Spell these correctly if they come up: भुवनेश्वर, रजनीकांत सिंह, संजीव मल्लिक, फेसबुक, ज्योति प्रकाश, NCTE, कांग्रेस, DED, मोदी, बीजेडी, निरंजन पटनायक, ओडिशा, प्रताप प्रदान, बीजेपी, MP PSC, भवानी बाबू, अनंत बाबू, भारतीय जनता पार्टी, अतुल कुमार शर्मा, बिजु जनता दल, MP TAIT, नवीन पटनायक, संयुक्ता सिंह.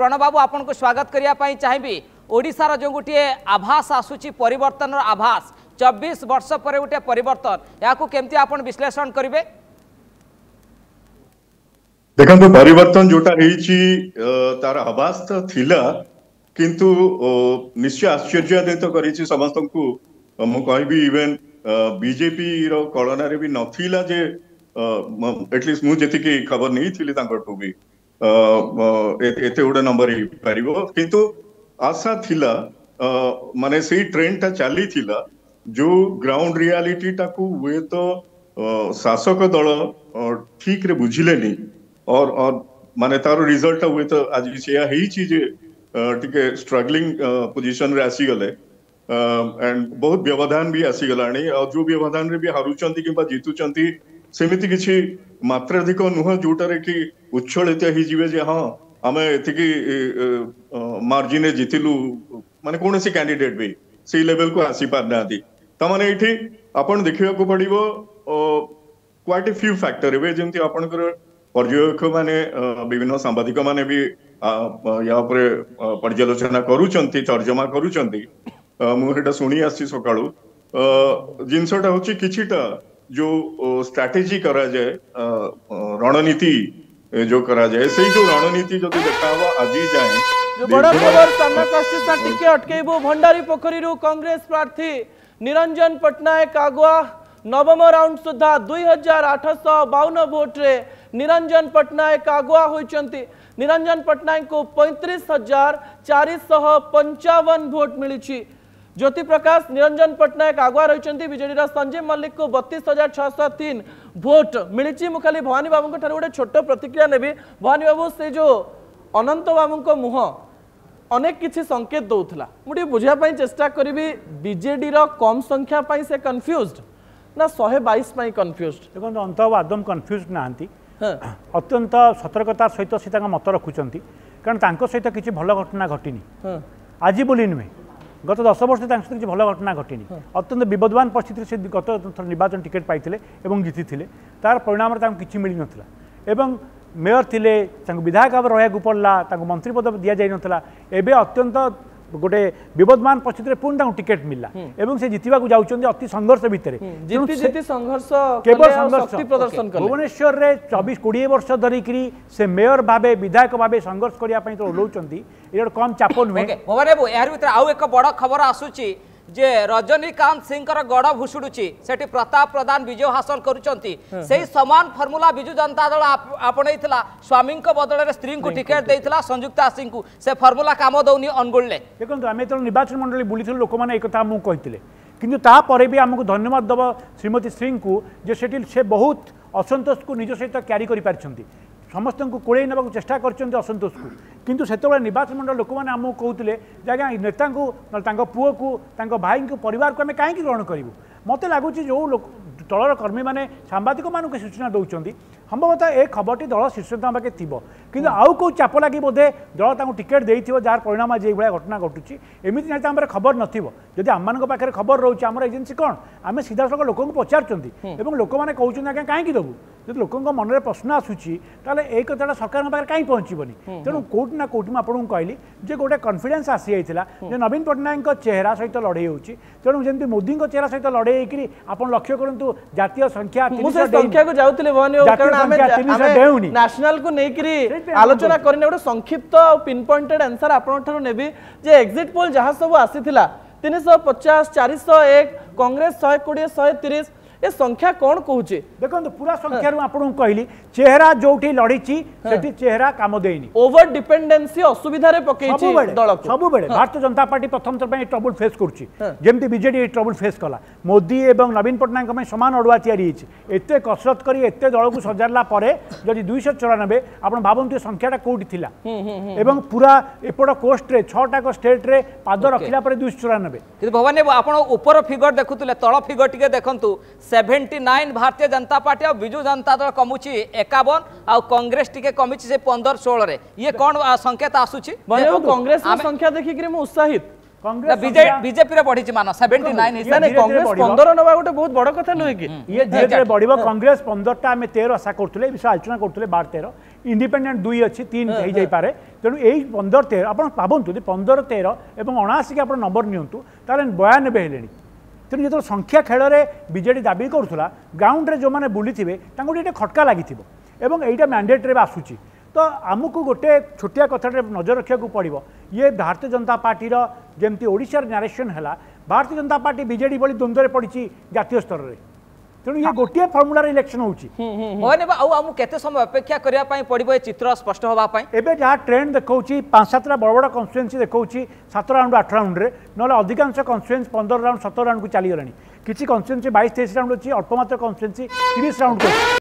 प्रणबाबू आपन को स्वागत करने चाहिए। ओडिशार जो गोटे आभास आसूची परिवर्तन आभास 24 वर्ष पर गोटे परिवर्तन या केमती आपन विश्लेषण करेंगे। देखो परिवर्तन जोटा तार आभास तो थिला किंतु निश्चय आश्चर्यजनित करिछि समस्तंकु। मु कहबी इवेन बीजेपी रो कलना रे भी नथिला जे एटलीस्ट मु जेति की खबर नहीं थिली तांकर तो भी एते उडे नंबर ही परिबो किंतु आशा थिला माने सेही ट्रेंड ता चाली थिला जो ग्राउंड रियलिटी टाकू वे तो शासक दल ठीक रे बुझिले नहीं और माने तारो रिजल्ट हुए तो आज सेया ही चीज टिके स्ट्रगलिंग पोजिशन रे आसीगले एंड बहुत व्यवधान भी आसीगलाणी और जो व्यवधान रे भी हारुचंती किबा जीतुचंती सेमिति किछि मात्राधिक नुह जोटारे कि उच्छलित ही जीवे जे हां आमे एतिकी मार्जिन रे जीतिलु माने कोनोसी कैंडिडेट भी से लेवल को आसी पारनाती त माने एठी आपण देखिबा को पड़िबो क्वाइट ए फ्यू फैक्टर रे जेंति आपनकर पर्यवेक्षक माने विभिन्न सांबादिक माने भी या पर्यालोचना करुचंती तर्जमा करुचंती मुटा शुणी आसी सकाळू जिनसटा होची किछिटा जो स्ट्राटेजी करा जाए रणनीति जो करा जाए से जो रणनीति जो देखा आज जाए जो बड़ा खबर सामना कष्ट सा टिके अटकेबो भंडारी पोखरीरू कांग्रेस प्रार्थी निरंजन पटनायक आगुआ नवम राउंड सुधा 2852 वोट रे निरंजन पटनायक आगुआ होइचंती। निरंजन पटनायक को 35,455 वोट मिली। ज्योति प्रकाश निरंजन पटनायक आगुआ रही। बीजेडी संजीव मल्लिक को 32,603 वोट मिली। मु खाली भवानी बाबू गोटे छोट प्रतिक्रिया नेबी। भवानी बाबू से जो अनंत बाबू मुह अनेक किसी संकेत दौला मुझे बुझापी चेष्टा करी बीजेडी कम संख्या से कन्फ्यूज ना 122 कन्फ्यूज। देखो अंत आदम कन्फ्यूज ना अत्यंत सतर्कता सहित से मत रखुंट कारण सहित किसी भल घटना घटनी आज बोली नुहे गत 10 वर्ष सहित किसी भल घटना घटनी अत्यंत विवादवान परिस्थिति से गत निर्वाचन टिकेट पाई और जीति तार परिणाम किसी मिल नाला एवं मेयर थे विधायक भाव रहा पड़ा मंत्री पद दि जा ना एवं अत्यंत गोटे विवादमान परिस्थिति पुणी टिकेट मिला एवं से जीतवा जाती अति संघर्ष भितर भुवनेश्वर में 24-20 वर्ष धरिक से मेयर भाव विधायक भाव संघर्ष करने तो ओलाउंट ये कम चाप नुहे। भवानी बाबू यार भर आउ एक बड़ खबर आसूची जे रजनीकांत सिंह गड़ भुशुड़ी से प्रताप प्रदान विजय हासिल करुँच समान फर्मुला बिजु जनता दल आपणई स्वामी बदल में स्त्री को टिकेट देता संयुक्ता सिंह को से फर्मुला कम दौनी अनुगुण में। देखो आम जो निर्वाचन मंडली बुली लोक मैंने एक मुझे कहते किंतु तापर भी आमको धन्यवाद दब श्रीमती सिंह को जे से बहुत असंतोष को निज सहित क्यारी कर समस्त को कोड़े नाक चेषा करसंतोष को किंतु से निर्वाचन मंडल लोक मैंने आमको कहते हैं आज नेता को पुओ को भाई को परिवार को आम कहीं ग्रहण करूँ मत लगुच जो दलर कर्मी मैंने सांबादिक मानक सूचना दौरान संभवतः ए खबरटी दल शीर्ष नेता पाखे थी कि आउ कौ चाप लगी बोधे दल तुम टिकेट दे जार परिणाम आज यह घटना घटुची एमती नहीं आम खबर नदी आम पाखे खबर रोचे आम एजेन्सी कौन आम सीधा सख लोक पचार लोक मैंने कहते हैं आज कहीं देवु जो लोक मन में प्रश्न आसूसी यही कथा सरकार पाखे कहीं पहुँचनी तेणु कौटी ना कौटी मुझे कहली जो गोटे कन्फिडेन्स आसी जाता नवीन पटनायक चेहरा सहित लड़े हो तेणु जमी मोदी चेहरा सहित लड़े आप लक्ष्य करूँ जातीय संख्या नेशनल को लेकर आलोचना करने संक्षिप्त पिन पॉइंटेड आंसर आपबी जे एग्जिट पोल जहाँ सब आसी 350 401 कांग्रेस 120 130 ये संख्या कौन कहूँ देखो पूरा संख्यार कहली चेहरा जो लड़ी से चेहरा कम देनी ओवर डिपेंडेंसी असुविधा दल सब भारतीय जनता पार्टी प्रथम थर ट्रबल फेस करमती बीजेडी ट्रबल फेस कला मोदी और नवीन पटनायक सामान अड़ुआ या कसरत कर दल को सजारा पर जब 294 आप भावती संख्या कौटी एवं पूरा एपट कोस्टे 6 स्टेट रे पाद रखा 294। भवानी बाबू आप ऊपर फिगर देखुले तल फिगर टी देखु 79 भारतीय जनता पार्टी और बिजु जनता दल कमुची 51 और कांग्रेस टिके कमिची से 15-16 ये कौन संकेत आसूची कांग्रेस संख्या देखिक उत्साहित बीजेपी रे बढ़ी मान 79 कांग्रेस 15 नवा गोटे बहुत बड़ कथा नुहे कि ये कांग्रेस 15 टा आम 13 आशा करते आलोचना करते 12-13 इंडिपेडेंट दुई अच्छी तीन हो पारे तेणु यही 15-13 आप भावतु जो 15-13 और 79 आप नंबर निंतु ताले 92 हेले तेणु जो संख्या खेल में बीजेडी दाबी करूला ग्राउंड जो मैंने बुली थे गोटे खटका लगी यहाँ मैंडेट्रे आसूँ तो आमको गोटे छोटिया कथाटे नजर रखा पड़ो ये भारतीय जनता पार्टी जमती ओडिशार नारेसन है भारतीय जनता पार्टी बीजेडी भाई द्वंद्व में पड़ी जातीय स्तर में तेणु ये गोटे फर्मुलार इलेक्शन हो समय अपेक्षा करने पड़ो ये चित्र स्पष्ट होगा एवं जहाँ ट्रेंड देखा 5-7 बड़ बड़ कन्स्टिट्युएंसी देखा 7 राउंड 8 राउंड ना अधिकांश कन्स्टिट्युएंसी 15 राउंड 17 राउंड को चली गला किसी कन्स्टिट्युएंसी 22-23 राउंड अच्छी अल्पमात्र कन्स्टिट्युएंसी 30 राउंड